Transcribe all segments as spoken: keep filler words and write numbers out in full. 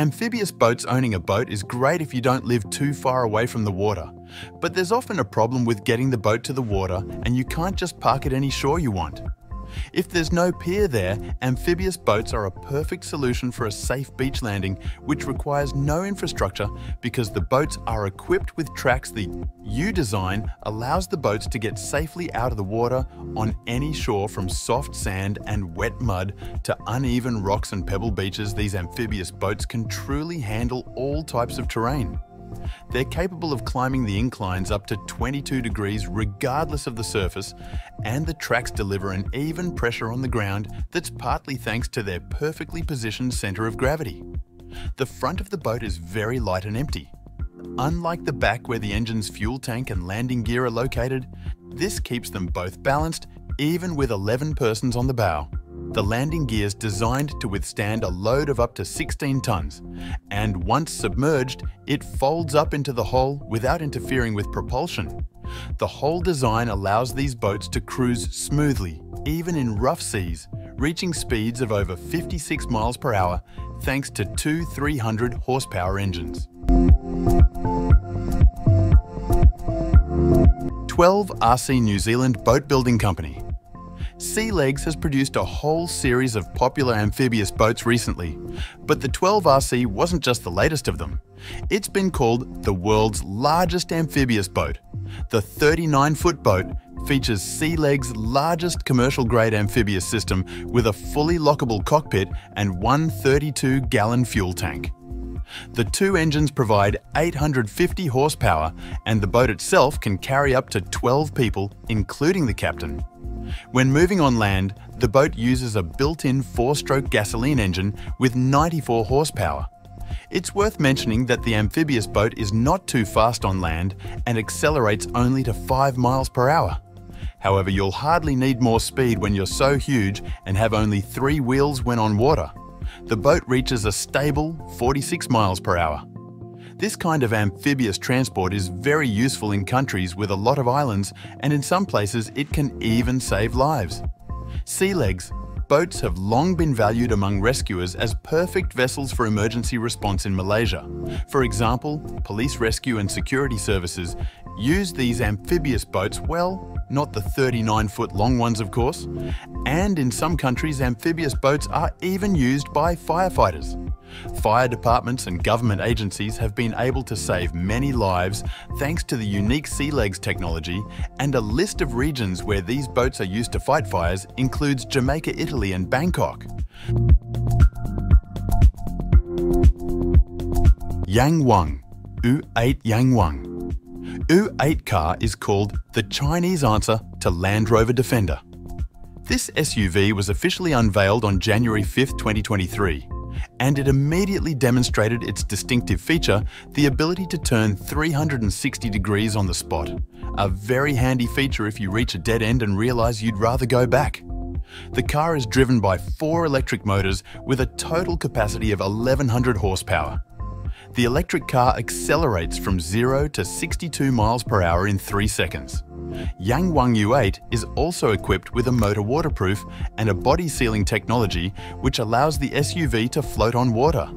Amphibious boats owning a boat is great if you don't live too far away from the water, but there's often a problem with getting the boat to the water and you can't just park at any shore you want. If there's no pier there, amphibious boats are a perfect solution for a safe beach landing, which requires no infrastructure because the boats are equipped with tracks. The U design allows the boats to get safely out of the water on any shore, from soft sand and wet mud to uneven rocks and pebble beaches. These amphibious boats can truly handle all types of terrain. They're capable of climbing the inclines up to twenty-two degrees regardless of the surface, and the tracks deliver an even pressure on the ground that's partly thanks to their perfectly positioned centre of gravity. The front of the boat is very light and empty. Unlike the back, where the engine's fuel tank and landing gear are located, this keeps them both balanced even with eleven persons on the bow. The landing gear is designed to withstand a load of up to sixteen tons, and once submerged, it folds up into the hull without interfering with propulsion. The hull design allows these boats to cruise smoothly, even in rough seas, reaching speeds of over fifty-six miles per hour thanks to two three hundred horsepower engines. twelve R C New Zealand Boat Building Company. Sea Legs has produced a whole series of popular amphibious boats recently, but the twelve R C wasn't just the latest of them. It's been called the world's largest amphibious boat. The thirty-nine foot boat features Sea Legs' largest commercial-grade amphibious system with a fully lockable cockpit and one thirty-two gallon fuel tank. The two engines provide eight hundred fifty horsepower, and the boat itself can carry up to twelve people, including the captain. When moving on land, the boat uses a built-in four-stroke gasoline engine with ninety-four horsepower. It's worth mentioning that the amphibious boat is not too fast on land and accelerates only to five miles per hour. However, you'll hardly need more speed when you're so huge and have only three wheels when on water. The boat reaches a stable forty-six miles per hour. This kind of amphibious transport is very useful in countries with a lot of islands, and in some places it can even save lives. Sea Legs boats have long been valued among rescuers as perfect vessels for emergency response in Malaysia. For example, police rescue and security services use these amphibious boats well, not the thirty-nine foot long ones of course, and in some countries amphibious boats are even used by firefighters. Fire departments and government agencies have been able to save many lives thanks to the unique Sea Legs technology, and a list of regions where these boats are used to fight fires includes Jamaica, Italy and Bangkok. Yangwang U eight. Yangwang U eight car is called the Chinese answer to Land Rover Defender. This S U V was officially unveiled on January fifth, twenty twenty-three. And it immediately demonstrated its distinctive feature, the ability to turn three hundred sixty degrees on the spot. A very handy feature if you reach a dead end and realize you'd rather go back. The car is driven by four electric motors with a total capacity of eleven hundred horsepower. The electric car accelerates from zero to sixty-two miles per hour in three seconds. Yangwang U eight is also equipped with a motor waterproof and a body sealing technology which allows the S U V to float on water.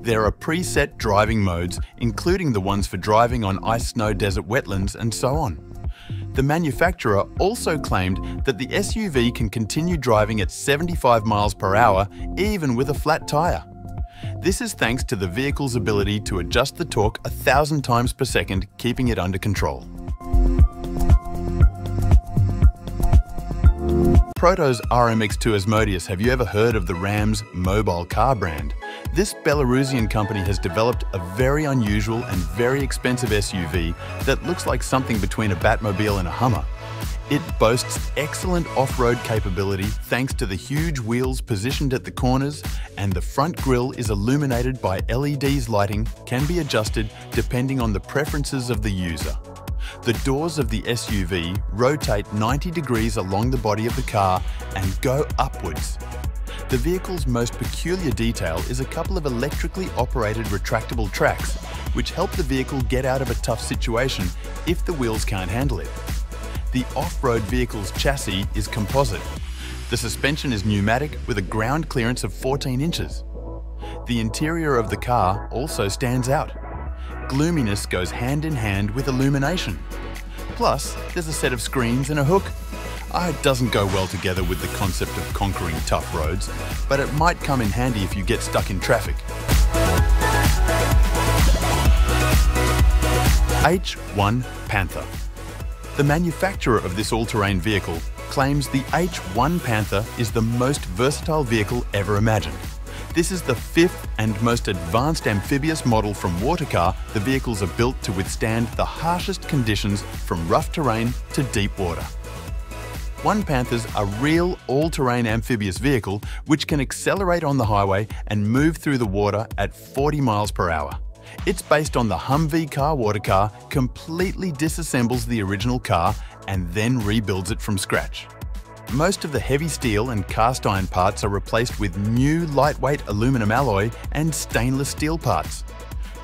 There are preset driving modes, including the ones for driving on ice, snow, desert wetlands and so on. The manufacturer also claimed that the S U V can continue driving at seventy-five miles per hour even with a flat tyre. This is thanks to the vehicle's ability to adjust the torque a thousand times per second, keeping it under control. Proto's R M X two Asmodeus. Have you ever heard of the Rams mobile car brand? This Belarusian company has developed a very unusual and very expensive S U V that looks like something between a Batmobile and a Hummer. It boasts excellent off-road capability thanks to the huge wheels positioned at the corners, and the front grille is illuminated by L E Ds. Lighting can be adjusted depending on the preferences of the user. The doors of the S U V rotate ninety degrees along the body of the car and go upwards. The vehicle's most peculiar detail is a couple of electrically operated retractable tracks, which help the vehicle get out of a tough situation if the wheels can't handle it. The off-road vehicle's chassis is composite. The suspension is pneumatic with a ground clearance of fourteen inches. The interior of the car also stands out. Gloominess goes hand in hand with illumination. Plus, there's a set of screens and a hook. Uh, it doesn't go well together with the concept of conquering tough roads, but it might come in handy if you get stuck in traffic. H one Panther. The manufacturer of this all-terrain vehicle claims the H one Panther is the most versatile vehicle ever imagined. This is the fifth and most advanced amphibious model from Watercar. The vehicles are built to withstand the harshest conditions, from rough terrain to deep water. H one Panthers are real all-terrain amphibious vehicle which can accelerate on the highway and move through the water at forty miles per hour. It's based on the Humvee car Watercar, completely disassembles the original car and then rebuilds it from scratch. Most of the heavy steel and cast iron parts are replaced with new lightweight aluminum alloy and stainless steel parts,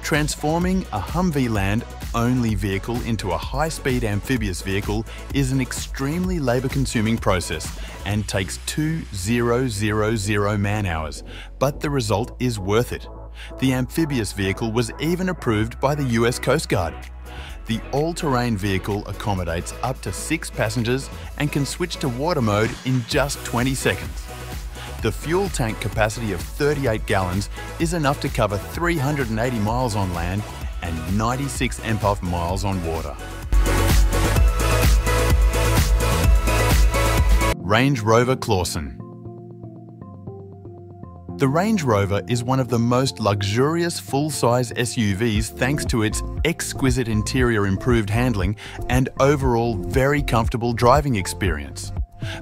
transforming a Humvee land-only vehicle into a high-speed amphibious vehicle is an extremely labour-consuming process and takes two thousand man-hours, but the result is worth it. The amphibious vehicle was even approved by the U S Coast Guard. The all-terrain vehicle accommodates up to six passengers and can switch to water mode in just twenty seconds. The fuel tank capacity of thirty-eight gallons is enough to cover three hundred eighty miles on land and ninety-six miles on water. Range Rover Klassen. The Range Rover is one of the most luxurious full-size S U Vs thanks to its exquisite interior, improved handling and overall very comfortable driving experience.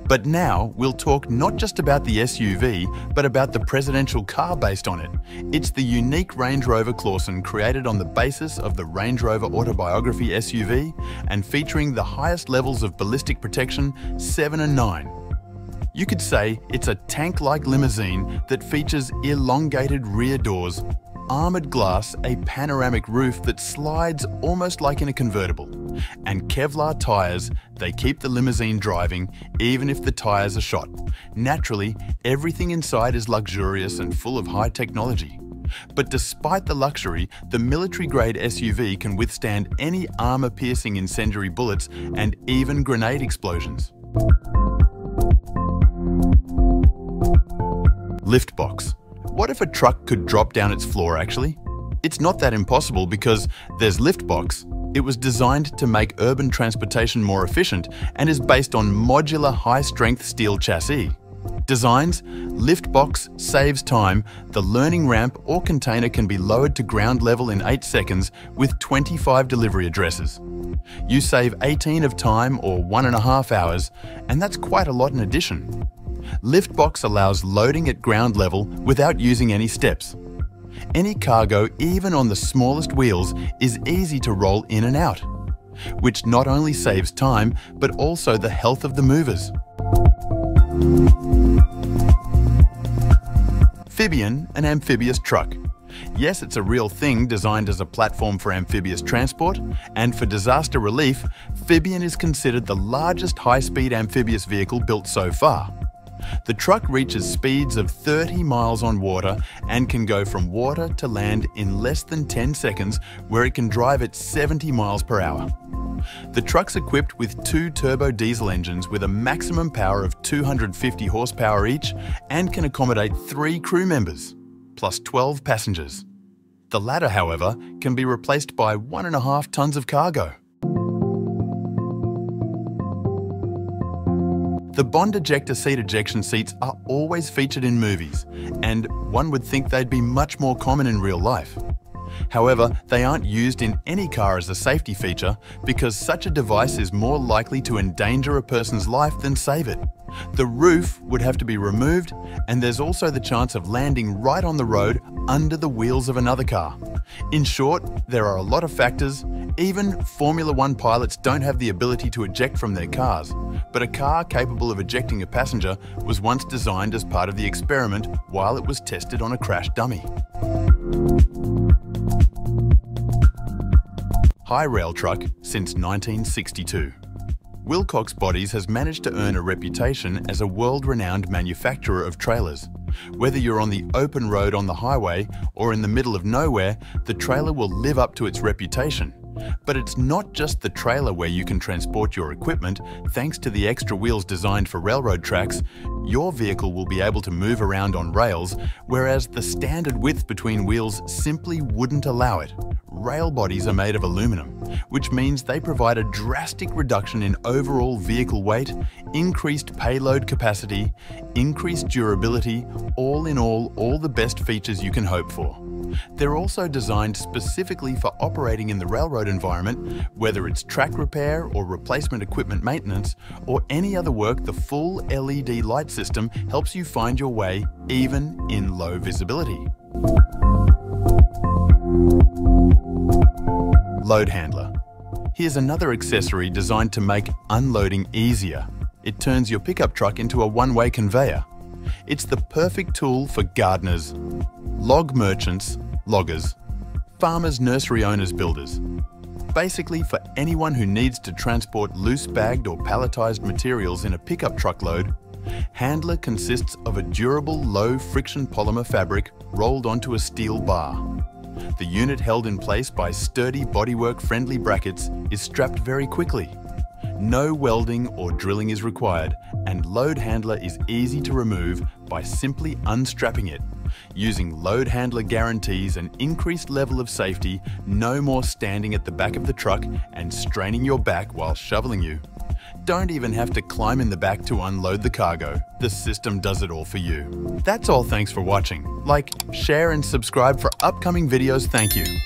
But now we'll talk not just about the S U V, but about the presidential car based on it. It's the unique Range Rover Klassen, created on the basis of the Range Rover Autobiography S U V and featuring the highest levels of ballistic protection, seven and nine. You could say it's a tank-like limousine that features elongated rear doors, armoured glass, a panoramic roof that slides almost like in a convertible, and Kevlar tyres. They keep the limousine driving even if the tyres are shot. Naturally, everything inside is luxurious and full of high technology. But despite the luxury, the military-grade S U V can withstand any armour-piercing incendiary bullets and even grenade explosions. Liftbox. What if a truck could drop down its floor actually? It's not that impossible, because there's Liftbox. It was designed to make urban transportation more efficient and is based on modular high-strength steel chassis. Designs: Liftbox saves time. The learning ramp or container can be lowered to ground level in eight seconds with twenty-five delivery addresses. You save eighteen of time, or one and a half hours, and that's quite a lot in addition. Liftbox allows loading at ground level without using any steps. Any cargo, even on the smallest wheels, is easy to roll in and out, which not only saves time, but also the health of the movers. Phibian, an amphibious truck. Yes, it's a real thing, designed as a platform for amphibious transport, and for disaster relief, Phibian is considered the largest high-speed amphibious vehicle built so far. The truck reaches speeds of thirty miles on water and can go from water to land in less than ten seconds, where it can drive at seventy miles per hour. The truck's equipped with two turbo diesel engines with a maximum power of two hundred fifty horsepower each and can accommodate three crew members, plus twelve passengers. The latter, however, can be replaced by one and a half tons of cargo. The bond ejector seat ejection seats are always featured in movies, and one would think they'd be much more common in real life. However, they aren't used in any car as a safety feature, because such a device is more likely to endanger a person's life than save it. The roof would have to be removed, and there's also the chance of landing right on the road under the wheels of another car. In short, there are a lot of factors. Even Formula One pilots don't have the ability to eject from their cars, but a car capable of ejecting a passenger was once designed as part of the experiment while it was tested on a crash dummy. HiRail Truck since nineteen sixty-two. Wilcox Bodies has managed to earn a reputation as a world-renowned manufacturer of trailers. Whether you're on the open road on the highway or in the middle of nowhere, the trailer will live up to its reputation. But it's not just the trailer where you can transport your equipment. Thanks to the extra wheels designed for railroad tracks, your vehicle will be able to move around on rails, whereas the standard width between wheels simply wouldn't allow it. Rail bodies are made of aluminum, which means they provide a drastic reduction in overall vehicle weight, increased payload capacity, increased durability, all in all, all the best features you can hope for. They're also designed specifically for operating in the railroad environment, whether it's track repair or replacement equipment maintenance or any other work. The full L E D light system helps you find your way even in low visibility. Load handler. Here's another accessory designed to make unloading easier. It turns your pickup truck into a one-way conveyor. It's the perfect tool for gardeners, log merchants, loggers, farmers, nursery owners, builders. Basically for anyone who needs to transport loose bagged or palletized materials in a pickup truckload. Handler consists of a durable low friction polymer fabric rolled onto a steel bar. The unit held in place by sturdy bodywork friendly brackets is strapped very quickly. No welding or drilling is required, and load handler is easy to remove by simply unstrapping it. Using load handler guarantees an increased level of safety, no more standing at the back of the truck and straining your back while shoveling you. Don't even have to climb in the back to unload the cargo. The system does it all for you. That's all. Thanks for watching. Like, share and subscribe for upcoming videos. Thank you.